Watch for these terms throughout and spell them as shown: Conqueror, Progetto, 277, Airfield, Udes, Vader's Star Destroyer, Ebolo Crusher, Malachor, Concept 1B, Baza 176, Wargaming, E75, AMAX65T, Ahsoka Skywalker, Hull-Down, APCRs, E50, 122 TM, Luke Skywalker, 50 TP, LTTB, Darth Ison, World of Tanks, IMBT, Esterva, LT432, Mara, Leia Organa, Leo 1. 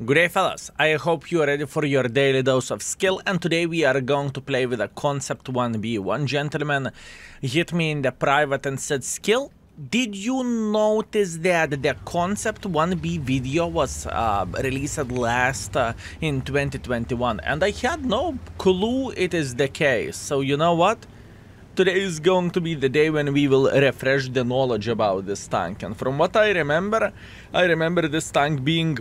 Good day fellas, I hope you are ready for your daily dose of skill, and today we are going to play with a Concept 1B. One gentleman hit me in the private and said, "Skill, did you notice that the Concept 1B video was released last in 2021 and I had no clue it is the case. So you know what? Today is going to be the day when we will refresh the knowledge about this tank. And from what I remember this tank being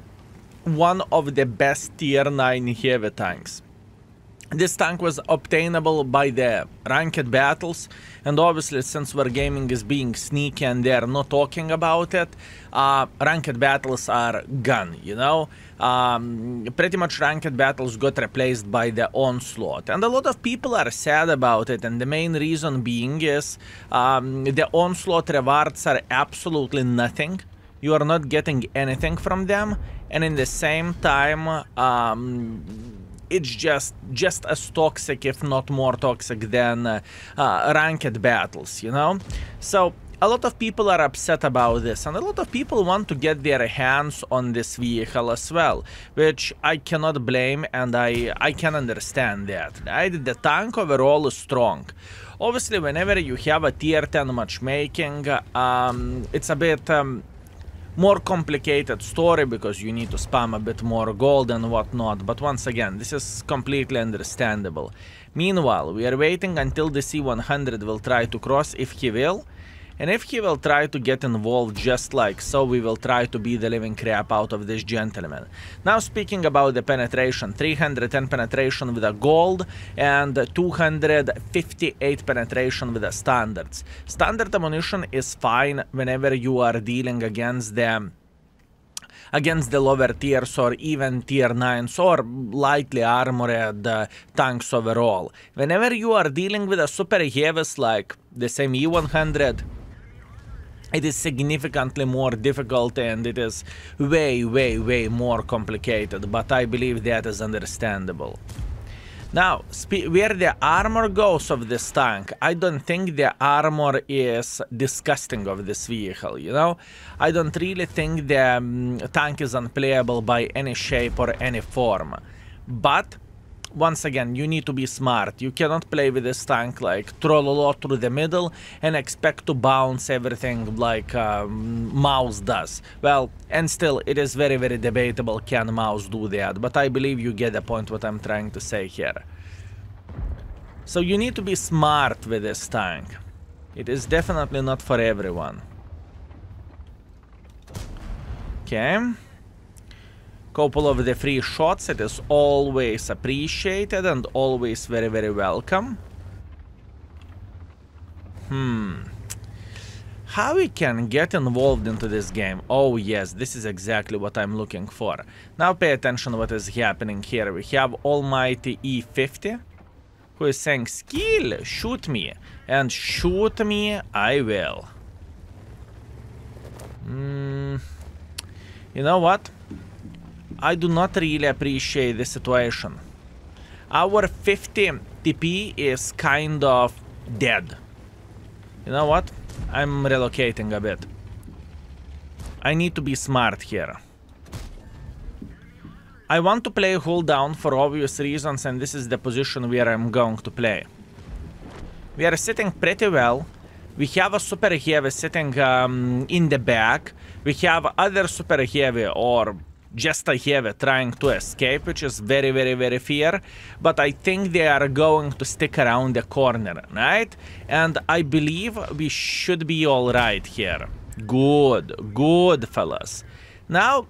one of the best tier 9 heavy tanks. This tank was obtainable by the ranked battles, and obviously since Wargaming is being sneaky and they're not talking about it, ranked battles are gone, you know. Pretty much ranked battles got replaced by the Onslaught, and a lot of people are sad about it, and the main reason being is the Onslaught rewards are absolutely nothing. You are not getting anything from them, and in the same time it's just as toxic, if not more toxic, than ranked battles, you know. So a lot of people are upset about this, and a lot of people want to get their hands on this vehicle as well, which I cannot blame, and I can understand that, right? The tank overall is strong. Obviously, whenever you have a tier 10 matchmaking, it's a bit more complicated story, because you need to spam a bit more gold and whatnot, but once again, this is completely understandable. Meanwhile, we are waiting until the E100 will try to cross, if he will, and if he will try to get involved just like so, we will try to beat the living crap out of this gentleman. Now, speaking about the penetration, 310 penetration with a gold and 258 penetration with the standards. Standard ammunition is fine whenever you are dealing against them, against the lower tiers or even tier 9s or lightly armored tanks overall. Whenever you are dealing with a super heavies like the same E100, it is significantly more difficult, and it is way more complicated, but I believe that is understandable. Now, where the armor goes of this tank, I don't think the armor is disgusting of this vehicle, you know. I don't really think the tank is unplayable by any shape or any form. But once again, you need to be smart. You cannot play with this tank like trollolo through the middle and expect to bounce everything like Mouse does. Well, and still, it is very debatable, can Mouse do that, but I believe you get the point what I'm trying to say here. So you need to be smart with this tank. It is definitely not for everyone. Okay. Couple of the free shots, it is always appreciated and always very welcome. How we can get involved into this game? Oh yes, this is exactly what I'm looking for. Now pay attention what is happening here. We have almighty E50 who is saying, "Skill, shoot me," and shoot me I will. You know what? I do not really appreciate the situation. Our 50 TP is kind of dead. You know what? I'm relocating a bit. I need to be smart here. I want to play Hull-Down for obvious reasons, and this is the position where I'm going to play. We are sitting pretty well. We have a super heavy sitting in the back. We have other super heavy or just a heavy trying to escape, which is very fair, but I think they are going to stick around the corner, right? And I believe we should be all right here. Good fellas. Now,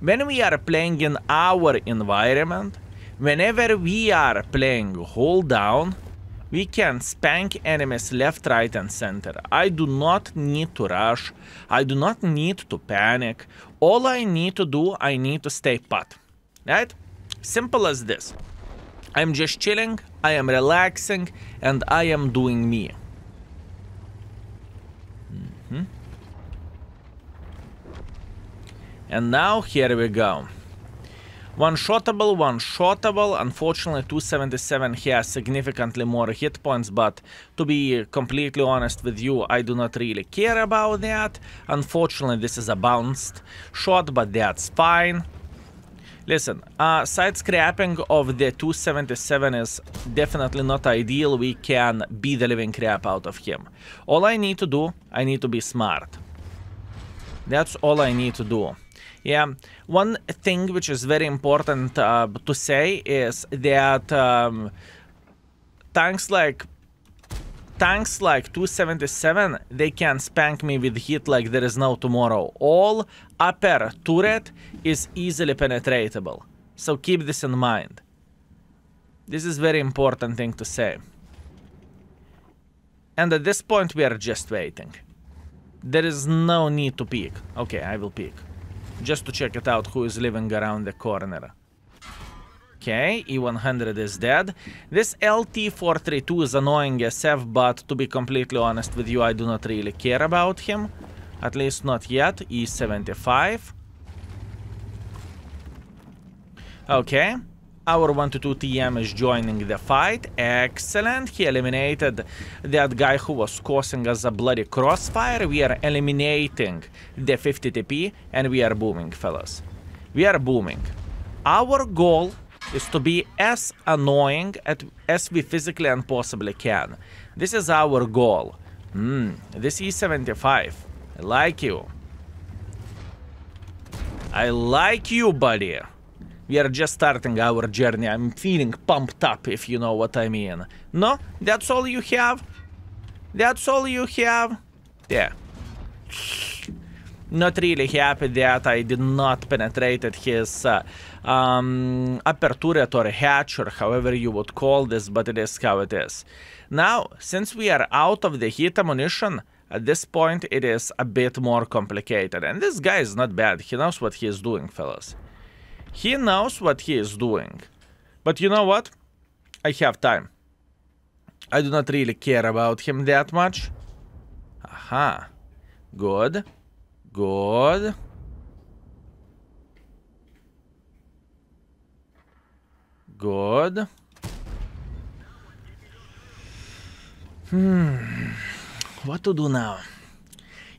when we are playing in our environment, whenever we are playing Hold Down, we can spank enemies left, right, and center. I do not need to rush. I do not need to panic. All I need to do, I need to stay put, right? Simple as this. I'm just chilling, I am relaxing, and I am doing me. And now, here we go. One-shotable. Unfortunately, 277 has significantly more hit points, but to be completely honest with you, I do not really care about that. Unfortunately, this is a bounced shot, but that's fine. Listen, side scrapping of the 277 is definitely not ideal. We can beat the living crap out of him. All I need to do, I need to be smart. That's all I need to do. Yeah, one thing which is very important to say is that tanks like 277, they can spank me with hit like there is no tomorrow. All upper turret is easily penetratable, so keep this in mind. This is very important thing to say. And at this point we are just waiting. There is no need to peek. Okay, I will peek. Just to check it out who is living around the corner. Okay, E100 is dead. This LT432 is annoying SF, but to be completely honest with you, I do not really care about him. At least not yet. E75. Okay. Our 122 TM is joining the fight. Excellent. He eliminated that guy who was causing us a bloody crossfire. We are eliminating the 50 TP and we are booming, fellas. We are booming. Our goal is to be as annoying as we physically and possibly can. This is our goal. This E75. I like you. I like you, buddy. We are just starting our journey. I'm feeling pumped up, if you know what I mean. No? That's all you have? That's all you have? Yeah. Not really happy that I did not penetrate his upper turret or hatch or however you would call this, but it is how it is. Now, since we are out of the hit ammunition, at this point it is a bit more complicated. And this guy is not bad. He knows what he is doing, fellas. He knows what he is doing. But you know what? I have time. I do not really care about him that much. Aha. Good. Good. Good. What to do now?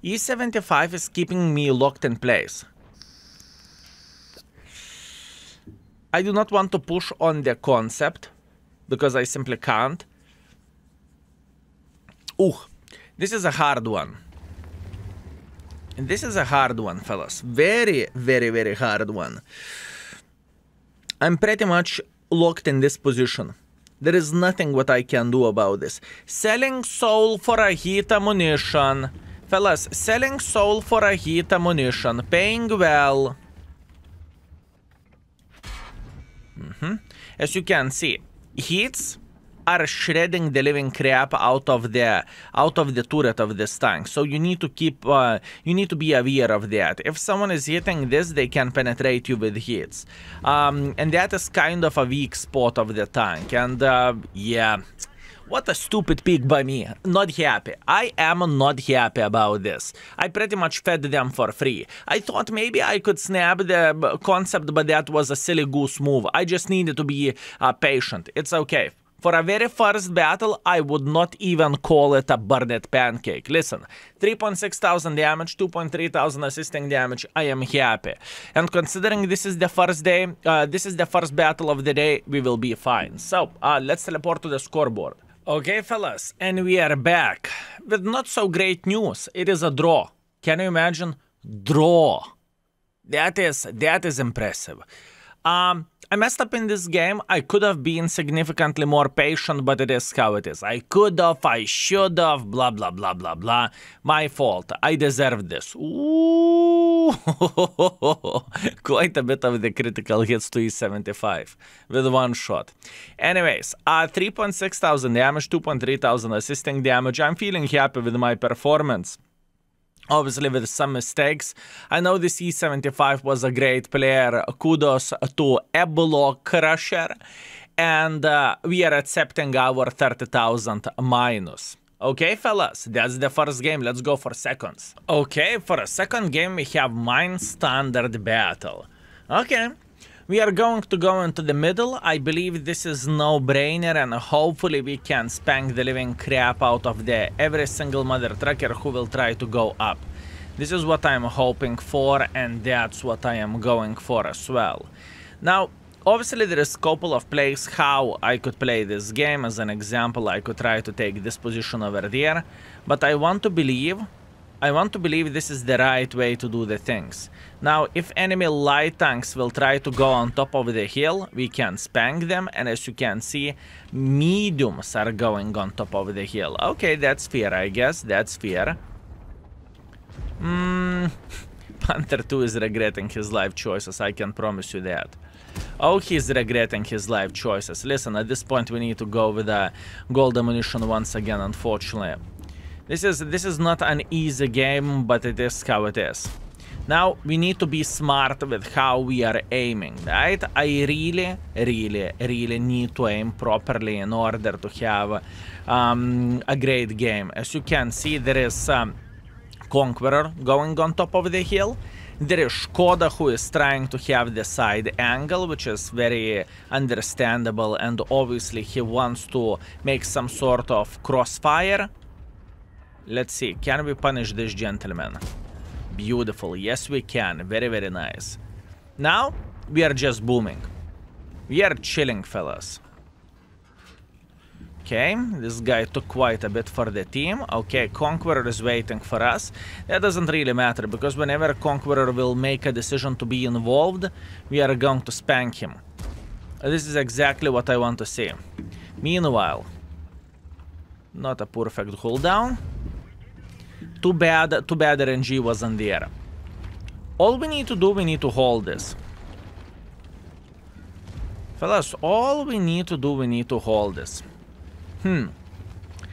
E75 is keeping me locked in place. I do not want to push on the concept, because I simply can't. This is a hard one. This is a hard one, fellas. Very, very, very hard one. I'm pretty much locked in this position. There is nothing what I can do about this. Selling soul for a heat ammunition. Fellas, selling soul for a heat ammunition. Paying well. As you can see, hits are shredding the living crap out of the turret of this tank. So you need to keep you need to be aware of that. If someone is hitting this, they can penetrate you with hits, and that is kind of a weak spot of the tank. And yeah, what a stupid pick by me. Not happy. I am not happy about this. I pretty much fed them for free. I thought maybe I could snap the concept, but that was a silly goose move. I just needed to be patient. It's okay. For a very first battle, I would not even call it a Burnett pancake. Listen, 3,600 damage, 2,300 assisting damage, I am happy. And considering this is the first day, this is the first battle of the day, we will be fine. So, let's teleport to the scoreboard. Okay, fellas, and we are back with not so great news. It is a draw. Can you imagine? Draw. That is impressive. I messed up in this game. I could have been significantly more patient, but it is how it is. I could have, I should have, blah, blah, blah, blah, blah. My fault. I deserved this. Ooh. Quite a bit of the critical hits to E75 with one shot. Anyways, 3,600 damage, 2,300 assisting damage. I'm feeling happy with my performance. Obviously with some mistakes. I know this E75 was a great player. Kudos to Ebolo Crusher. And we are accepting our 30,000 minus. Okay, fellas, that's the first game. Let's go for seconds. Okay, for a second game we have Mine Standard Battle. Okay. We are going to go into the middle. I believe this is no-brainer, and hopefully we can spank the living crap out of every single mother trucker who will try to go up. This is what I'm hoping for, and that's what I am going for as well. Now, obviously there is a couple of plays how I could play this game. As an example, I could try to take this position over there, but I want to believe this is the right way to do the things. Now, if enemy light tanks will try to go on top of the hill, we can spank them, and as you can see, mediums are going on top of the hill. Okay, that's fair, I guess, that's fair. Panther 2 is regretting his life choices, I can promise you that. Oh, he's regretting his life choices. Listen, at this point we need to go with a gold ammunition once again, unfortunately. This is not an easy game, but it is how it is. Now, we need to be smart with how we are aiming, right? I really need to aim properly in order to have a great game. As you can see, there is Conqueror going on top of the hill. There is Škoda who is trying to have the side angle, which is very understandable, and obviously he wants to make some sort of crossfire. Let's see, can we punish this gentleman? Beautiful, yes we can, very, very nice. Now, we are just booming. We are chilling, fellas. Okay, this guy took quite a bit for the team. Okay, Conqueror is waiting for us. That doesn't really matter, because whenever Conqueror will make a decision to be involved, we are going to spank him. This is exactly what I want to see. Meanwhile, not a perfect hull-down. Too bad RNG wasn't there. All we need to do, we need to hold this. Fellas, all we need to do, we need to hold this.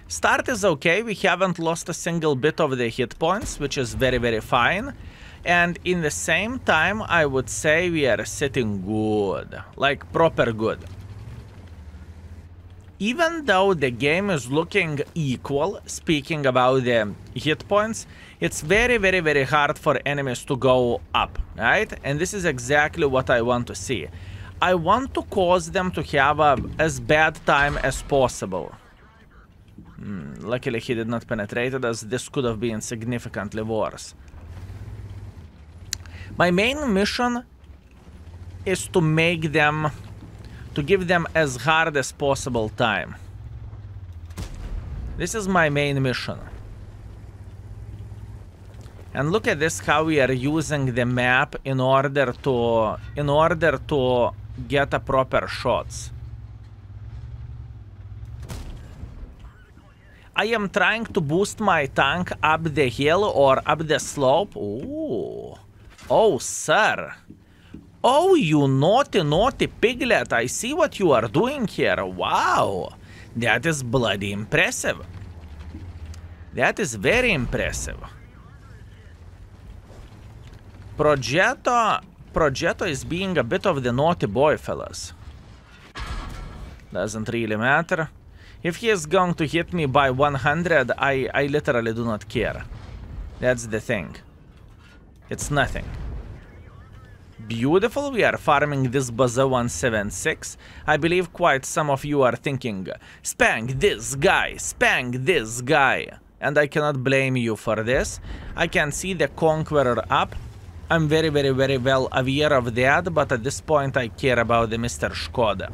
Start is okay, we haven't lost a single bit of the hit points, which is very, very fine. And in the same time, I would say we are sitting good. Like, proper good. Even though the game is looking equal, speaking about the hit points, it's very hard for enemies to go up, right? And this is exactly what I want to see. I want to cause them to have as bad time as possible. Luckily he did not penetrate it, as this could have been significantly worse. My main mission is to make them... to give them as hard as possible time. This is my main mission. And look at this, how we are using the map in order to get a proper shots. I am trying to boost my tank up the hill or up the slope. Ooh. Oh, sir. Oh, you naughty piglet, I see what you are doing here. Wow, that is bloody impressive. That is very impressive. Progetto is being a bit of the naughty boy, fellas. Doesn't really matter. If he is going to hit me by 100, I literally do not care. That's the thing. It's nothing. Beautiful, we are farming this Baza 176. I believe quite some of you are thinking, spank this guy, and I cannot blame you for this. I can see the Conqueror up. I'm very well aware of that, but at this point I care about the Mr. Škoda.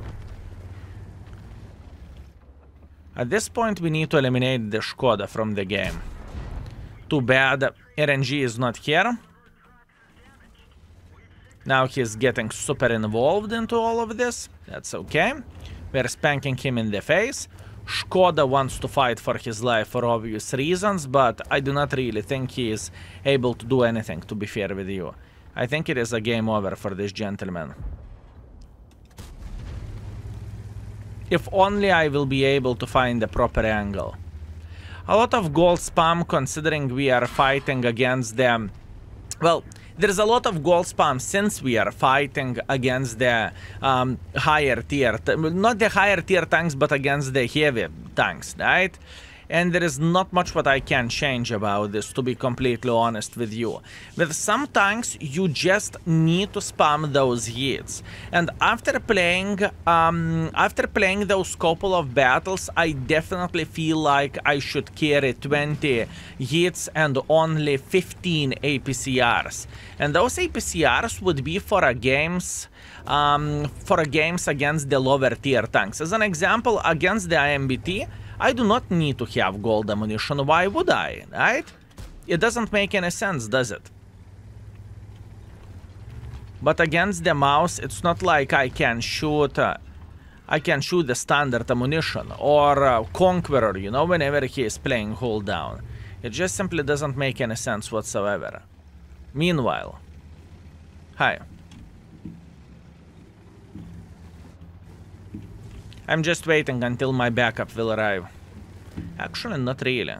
At this point we need to eliminate the Škoda from the game. Too bad RNG is not here. Now he's getting super involved into all of this. That's okay. We're spanking him in the face. Škoda wants to fight for his life for obvious reasons, but I do not really think he is able to do anything, to be fair with you. I think it is a game over for this gentleman. If only I will be able to find the proper angle. A lot of gold spam, considering we are fighting against them. Well... there's a lot of gold spam since we are fighting against the higher tier, not the higher tier tanks, but against the heavy tanks, right? and there is not much what I can change about this, to be completely honest with you. With some tanks you just need to spam those hits, and after playing those couple of battles I definitely feel like I should carry 20 hits and only 15 APCRs, and those APCRs would be for games against the lower tier tanks. As an example, against the IMBT I do not need to have gold ammunition. Why would I, right? It doesn't make any sense, does it? But against the mouse, it's not like I can shoot the standard ammunition or Conqueror, you know, whenever he is playing Hull-Down. It just simply doesn't make any sense whatsoever. Meanwhile, hi. I'm just waiting until my backup will arrive. Actually, not really.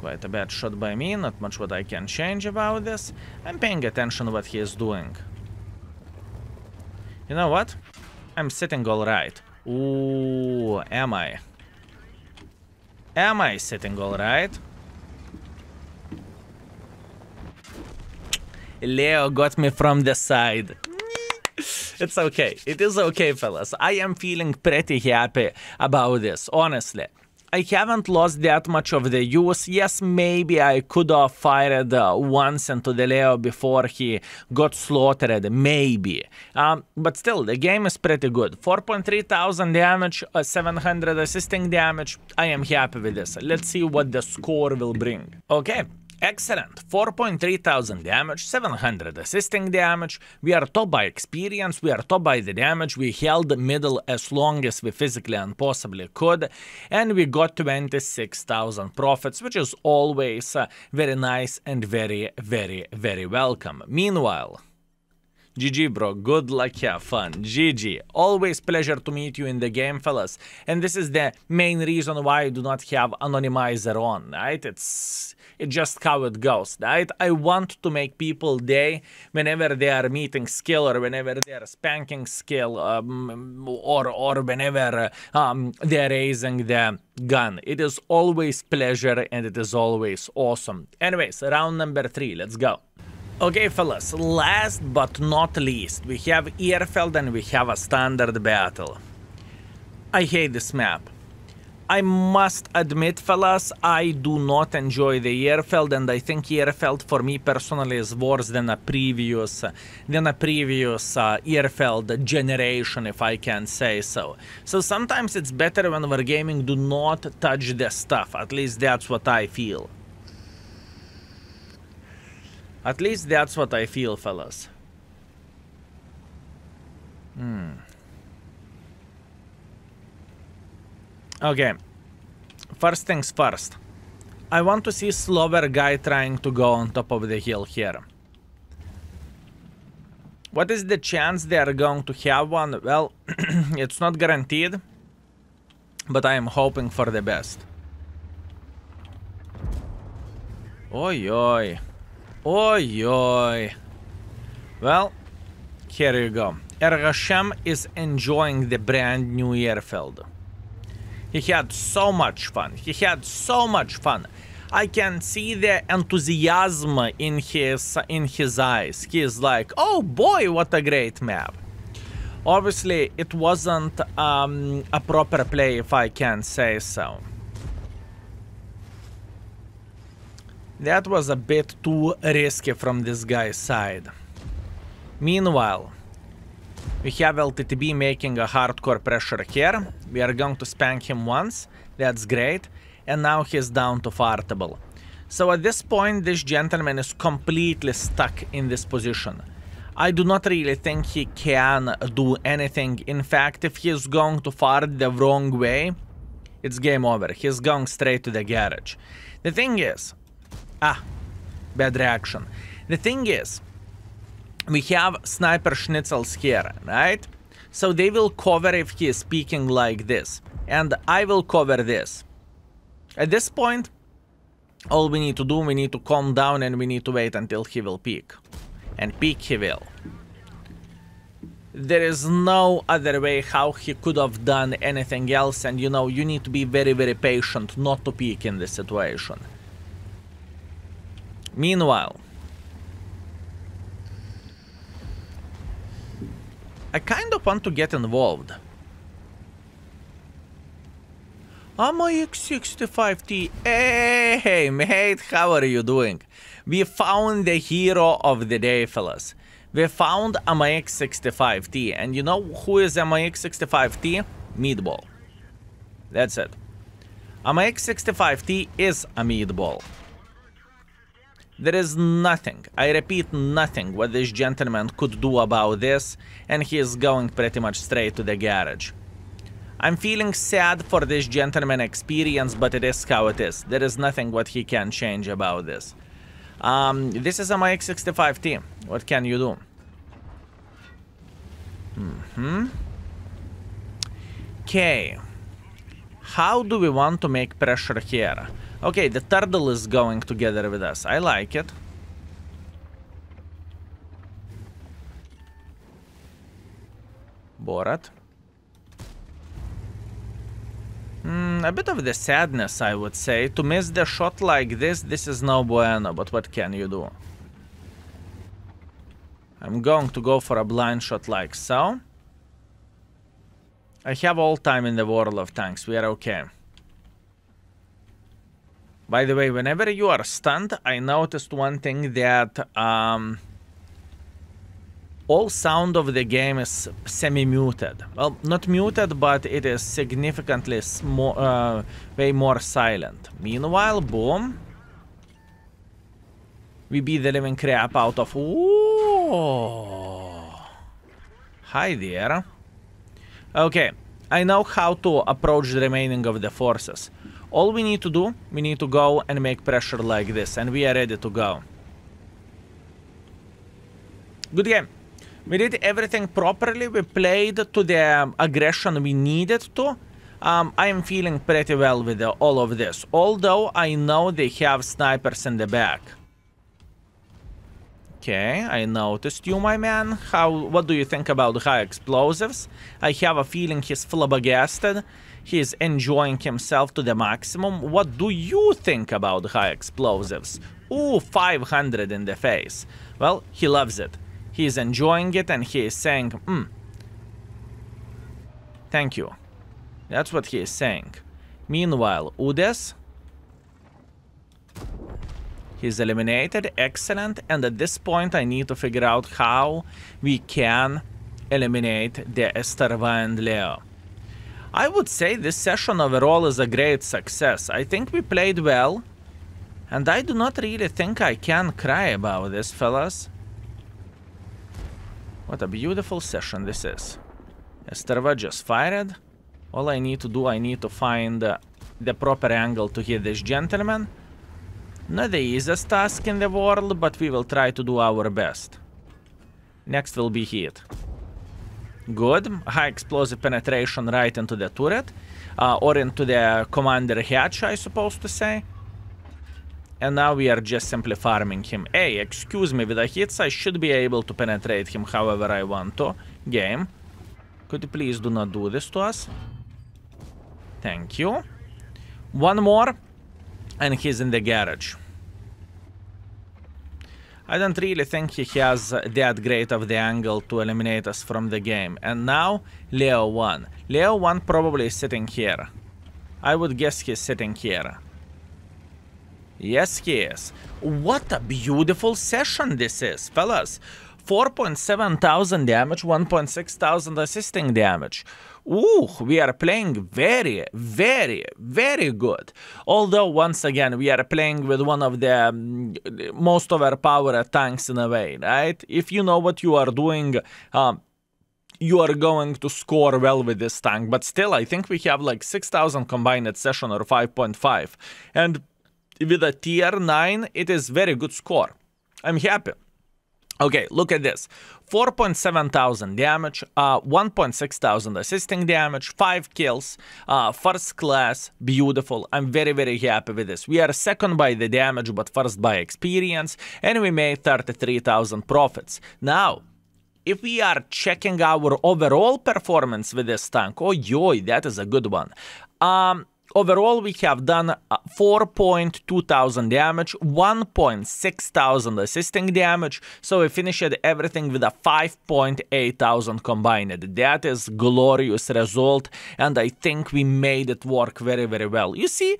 Quite a bad shot by me, not much what I can change about this. I'm paying attention what he is doing. You know what? I'm sitting alright. Ooh, am I? Am I sitting alright? Leo got me from the side. It's okay. It is okay, fellas. I am feeling pretty happy about this, honestly. I haven't lost that much of the use. Yes, maybe I could have fired once into the Leo before he got slaughtered, maybe. But still, the game is pretty good. 4,300 damage, 700 assisting damage. I am happy with this. Let's see what the score will bring. Okay. Excellent, 4,300 damage, 700 assisting damage, we are top by experience, we are top by the damage, we held the middle as long as we physically and possibly could, and we got 26,000 profits, which is always very nice and very, very, very welcome. Meanwhile, GG bro, good luck, have fun, GG. Always pleasure to meet you in the game, fellas, and this is the main reason why I do not have anonymizer on, right? It's just how it goes, right? I want to make people day whenever they are meeting skill, or whenever they are spanking skill, or whenever they are raising the gun. It is always pleasure and it is always awesome. Anyways, round number 3, let's go. Okay, fellas, last but not least, we have Airfield and we have a standard battle. I hate this map. I must admit, fellas, I do not enjoy the Airfield, and I think Airfield for me personally is worse than a previous Airfield generation, if I can say so. So sometimes it's better when Wargaming do not touch their stuff, at least that's what I feel. At least that's what I feel, fellas. Okay. First things first. I want to see slower guy trying to go on top of the hill here. What is the chance they are going to have one? Well, it's not guaranteed, but I am hoping for the best. Oi, oi. Oi, oi. Well, here you go. Ergashem is enjoying the brand new Airfield. He had so much fun. He had so much fun. I can see the enthusiasm in his eyes. He is like, oh boy, what a great map. Obviously, it wasn't a proper play, if I can say so. That was a bit too risky from this guy's side. Meanwhile, we have LTTB making a hardcore pressure here. We are going to spank him once. That's great. And now he's down to fartable. So at this point, this gentleman is completely stuck in this position. I do not really think he can do anything. In fact, if he's going to fart the wrong way, it's game over. He's going straight to the garage. The thing is... Ah, bad reaction. The thing is, we have sniper schnitzels here, right? So they will cover if he is peeking like this. And I will cover this. At this point, all we need to do, we need to calm down and we need to wait until he will peek. And peek he will. there is no other way how he could have done anything else, and you know, you need to be very, very patient not to peek in this situation. Meanwhile, I kind of want to get involved. AMAX65T, hey mate, how are you doing? We found the hero of the day, fellas. We found AMAX65T, and you know who is AMAX65T? Meatball. That's it. AMAX65T is a meatball. There is nothing, I repeat, nothing what this gentleman could do about this, and he is going pretty much straight to the garage. I'm feeling sad for this gentleman's experience, but it is how it is. There is nothing what he can change about this. This is AMAX65T. What can you do? Okay. How do we want to make pressure here? Okay, the turtle is going together with us. I like it. Borat. A bit of the sadness, I would say. To miss the shot like this, this is no bueno, but what can you do? I'm going to go for a blind shot like so. I have all time in the World of Tanks, we are okay. By the way, whenever you are stunned, I noticed one thing that all sound of the game is semi-muted. Well, not muted, but it is significantly way more silent. Meanwhile, boom. We beat the living crap out of... Ooh. Hi there. Okay, I know how to approach the remaining of the forces. All we need to do, we need to go and make pressure like this, and we are ready to go. Good game. We did everything properly, we played to the aggression we needed to. I am feeling pretty well with all of this, although I know they have snipers in the back. Okay, I noticed you, my man. What do you think about high explosives? I have a feeling he's flabbergasted. He's enjoying himself to the maximum. What do you think about high explosives? Ooh, 500 in the face. Well, he loves it. He is enjoying it, and he is saying, thank you. That's what he is saying. Meanwhile, Udes. He's eliminated. Excellent. And at this point, I need to figure out how we can eliminate the Esterva and Leo. I would say this session overall is a great success. I think we played well. And I do not really think I can cry about this, fellas. What a beautiful session this is. Esterva just fired. All I need to do, I need to find the proper angle to hit this gentleman. Not the easiest task in the world, but we will try to do our best. Next will be hit. Good. High explosive penetration right into the turret. Or into the commander hatch, I suppose to say. And now we are just simply farming him. Hey, excuse me, with the hits I should be able to penetrate him however I want to. Game. Could you please do not do this to us? Thank you. One more. And he's in the garage. I don't really think he has that great of the angle to eliminate us from the game. And now, Leo 1. Leo 1 probably is sitting here. I would guess he's sitting here. Yes, he is. What a beautiful session this is, fellas. 4,700 damage, 1,600 assisting damage. Ooh, we are playing very, very, very good. Although, once again, we are playing with one of the most overpowered tanks in a way, right? If you know what you are doing, you are going to score well with this tank. But still, I think we have like 6,000 combined at session or 5.5. And with a tier 9, it is very good score. I'm happy. Okay, look at this. 4,700 damage, 1,600 assisting damage, 5 kills, first class, beautiful. I'm very, very happy with this. We are second by the damage, but first by experience, and we made 33,000 profits. Now, If we are checking our overall performance with this tank, oh joy, that is a good one. Overall, we have done 4,200 damage, 1,600 assisting damage, so we finished everything with a 5,800 combined. That is glorious result, and I think we made it work very, very well. You see,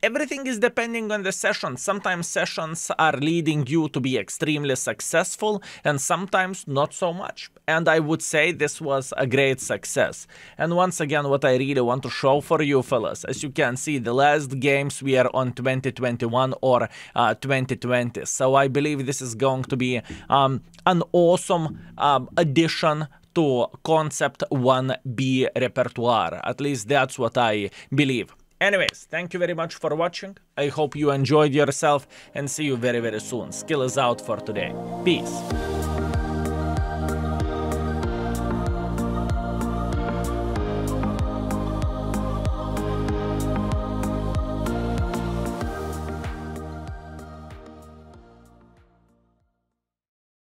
everything is depending on the session. Sometimes sessions are leading you to be extremely successful and sometimes not so much. And I would say this was a great success. And once again, what I really want to show for you fellas, as you can see, the last games we are on 2021 or 2020. So I believe this is going to be an awesome addition to Concept 1B repertoire. At least that's what I believe. Anyways, thank you very much for watching. I hope you enjoyed yourself and see you very, very soon. Skill is out for today. Peace.